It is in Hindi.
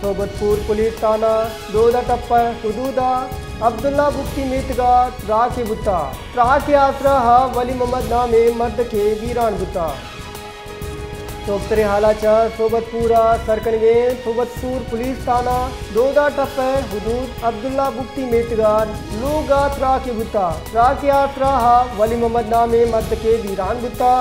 सोबतपुर पुलिस थाना दोदा टप्पा हुदूदा अब्दुल्ला बुक्की मितगा त्रा के बुता त्रा के आसरा हा वली मोहम्मद नामे मर्द के वीरान बुता चौकतरे हाला चा सोबतपुरा सरकनगे सोबतपुर पुलिस थाना दोदा टप्पा हुदूद अब्दुल्ला बुक्की मितगा लोगा त्रा के बुता त्रा के आसरा हा वली मोहम्मद नामे मर्द के वीरान बुता।